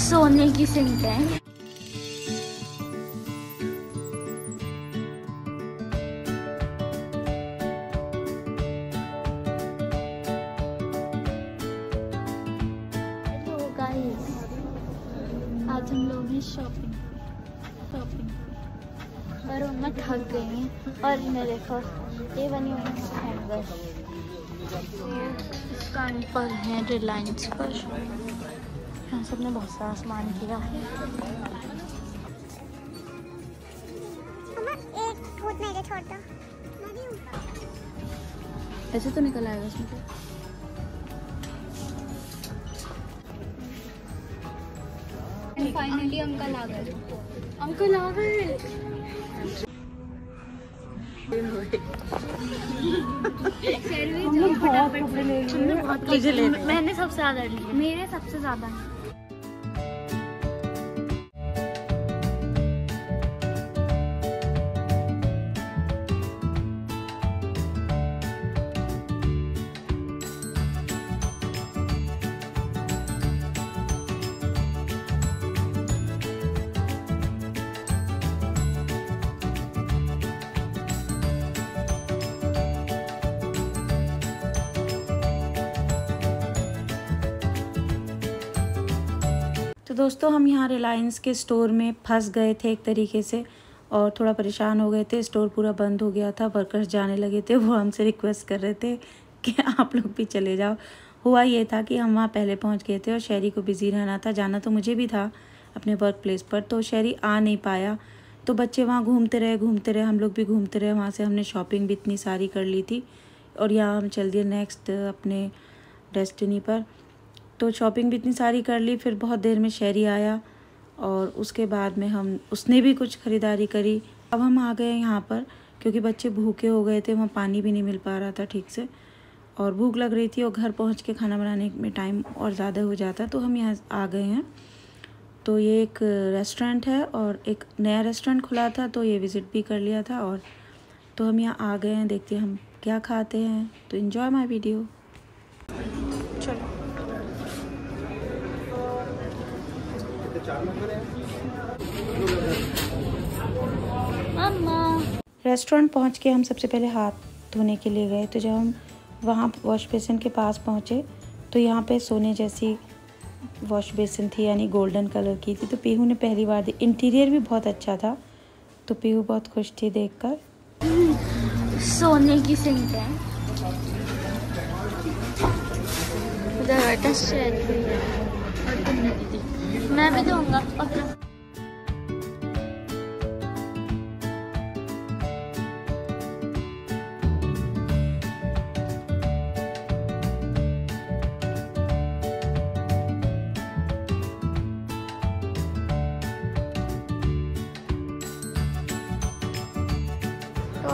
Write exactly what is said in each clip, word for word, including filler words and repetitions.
सोने की सिंक है। आज हम लोग हैं शॉपिंग शॉपिंग पर मम्मा थक गई हैं। और मैं देखो ये बनी हुई हैंगर, इसका पर है रिलायंस पर। यहाँ सबने बहुत सारा सामान किया है। ऐसे तो निकल आएगा उसमें। फाइनली अंकल आ गए, अंकल आ गए। मैंने सबसे ज्यादा लिए, मेरे सबसे ज्यादा। तो दोस्तों हम यहाँ रिलायंस के स्टोर में फंस गए थे एक तरीके से, और थोड़ा परेशान हो गए थे। स्टोर पूरा बंद हो गया था, वर्कर्स जाने लगे थे। वो हमसे रिक्वेस्ट कर रहे थे कि आप लोग भी चले जाओ। हुआ ये था कि हम वहाँ पहले पहुँच गए थे और शहरी को बिज़ी रहना था, जाना तो मुझे भी था अपने वर्क प्लेस पर। तो शहरी आ नहीं पाया, तो बच्चे वहाँ घूमते रहे घूमते रहे हम लोग भी घूमते रहे। वहाँ से हमने शॉपिंग भी इतनी सारी कर ली थी, और यहाँ हम चल दिए नेक्स्ट अपने डेस्टिनी पर। तो शॉपिंग भी इतनी सारी कर ली। फिर बहुत देर में शहरी आया, और उसके बाद में हम उसने भी कुछ ख़रीदारी करी। अब हम आ गए यहाँ पर क्योंकि बच्चे भूखे हो गए थे, वहाँ पानी भी नहीं मिल पा रहा था ठीक से, और भूख लग रही थी, और घर पहुँच के खाना बनाने में टाइम और ज़्यादा हो जाता। तो हम यहाँ आ गए हैं। तो ये एक रेस्टोरेंट है, और एक नया रेस्टोरेंट खुला था तो ये विज़िट भी कर लिया था। और तो हम यहाँ आ गए हैं, देखते हैं हम क्या खाते हैं। तो इन्जॉय माई वीडियो। चलो रेस्टोरेंट पहुंच के हम सबसे पहले हाथ धोने के लिए गए। तो जब हम वहाँ वॉश बेसिन के पास पहुँचे तो यहाँ पे सोने जैसी वॉश बेसिन थी, यानी गोल्डन कलर की थी। तो पीहू ने पहली बार देखी। इंटीरियर भी बहुत अच्छा था, तो पीहू बहुत खुश थी देखकर। सोने की सिंक है, मैं भी दूंगा। तो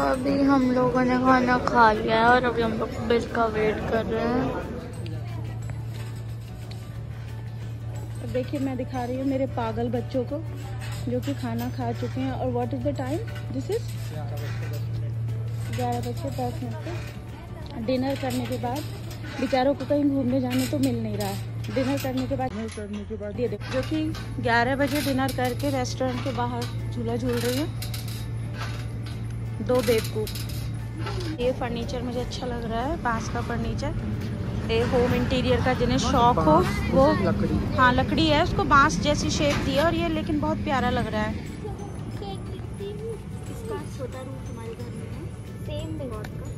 अभी हम लोगों ने खाना खा लिया है, और अभी हम लोग बिल का वेट कर रहे हैं। देखिए मैं दिखा रही हूँ मेरे पागल बच्चों को जो कि खाना खा चुके हैं। और what is the time? This is ग्यारह बजे दस मिनट पे। डिनर करने के बाद बेचारों को कहीं घूमने जाने तो मिल नहीं रहा है। डिनर करने के बाद डिनर करने के बाद ये देखो, जो कि ग्यारह बजे डिनर करके रेस्टोरेंट के बाहर झूला झूल रही है, दो बेवकूफ़। ये फर्नीचर मुझे अच्छा लग रहा है, बांस का फर्नीचर, होम इंटीरियर का, जिन्हें शौक हो वो। हाँ लकड़ी है, उसको बांस जैसी शेप दी है, और ये लेकिन बहुत प्यारा लग रहा है। इसका छोटा रूम हमारे घर में है, सेम रिवॉर्ड का।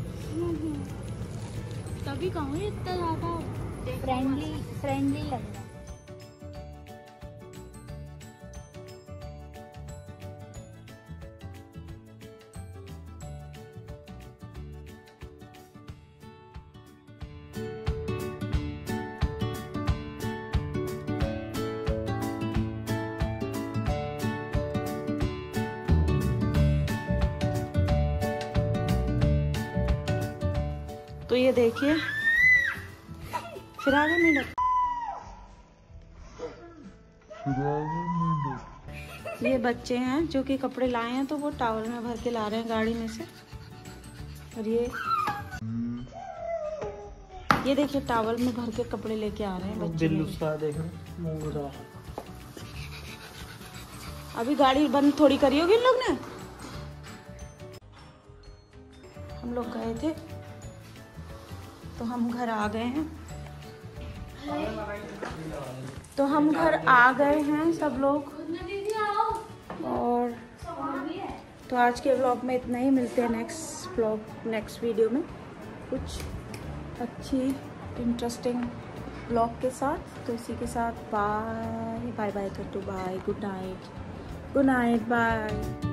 तभी कहूँ ये इतना ज़्यादा फ्रेंडली फ्रेंडली लग रहा है। तो ये देखिए फिर आगे मिनट ये बच्चे हैं जो कि कपड़े लाए हैं, तो वो टावल में भर के ला रहे हैं गाड़ी में से। और ये ये देखिए टावल में भर के कपड़े लेके आ रहे हैं बच्चे। अभी गाड़ी बंद थोड़ी करी होगी इन लोग ने। हम लोग गए थे तो हम घर आ गए हैं तो हम घर आ गए हैं सब लोग। और तो आज के व्लॉग में इतना ही। मिलते हैं नेक्स्ट व्लॉग नेक्स्ट वीडियो में कुछ अच्छी इंटरेस्टिंग व्लॉग के साथ। तो इसी के साथ बाय बाय बाय कर दो। Bye good night good night bye.